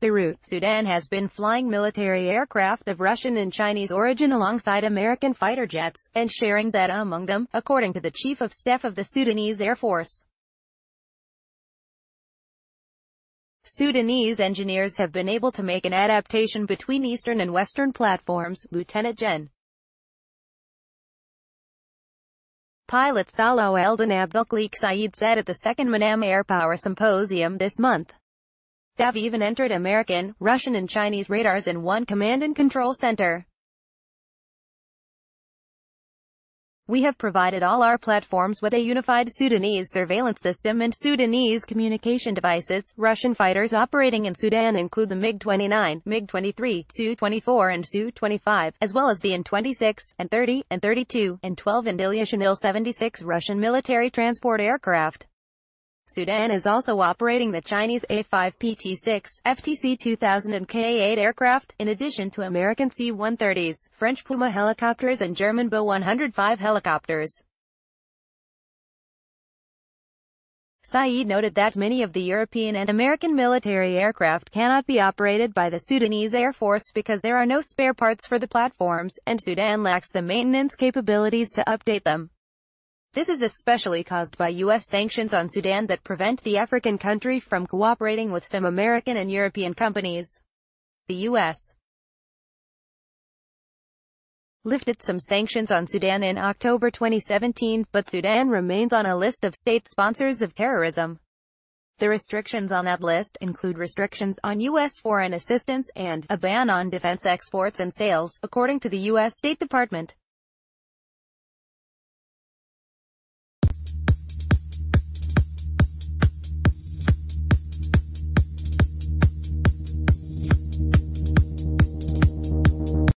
Beirut, Sudan has been flying military aircraft of Russian and Chinese origin alongside American fighter jets, and sharing data among them, according to the Chief of Staff of the Sudanese Air Force. Sudanese engineers have been able to make an adaptation between Eastern and Western platforms, Lt. Gen. Pilot Salaw Elden Abdelkliq Saeed said at the second Manam Air Power Symposium this month. They've even entered American, Russian and Chinese radars in one command and control center. We have provided all our platforms with a unified Sudanese surveillance system and Sudanese communication devices. Russian fighters operating in Sudan include the MiG-29, MiG-23, Su-24 and Su-25, as well as the Il-26, and 30, and 32, and 12 and Ilyushin Il-76 Russian military transport aircraft. Sudan is also operating the Chinese A-5PT-6, FTC-2000 and K-8 aircraft, in addition to American C-130s, French Puma helicopters and German Bo-105 helicopters. Saeed noted that many of the European and American military aircraft cannot be operated by the Sudanese Air Force because there are no spare parts for the platforms, and Sudan lacks the maintenance capabilities to update them. This is especially caused by U.S. sanctions on Sudan that prevent the African country from cooperating with some American and European companies. The U.S. lifted some sanctions on Sudan in October 2017, but Sudan remains on a list of state sponsors of terrorism. The restrictions on that list include restrictions on U.S. foreign assistance and a ban on defense exports and sales, according to the U.S. State Department.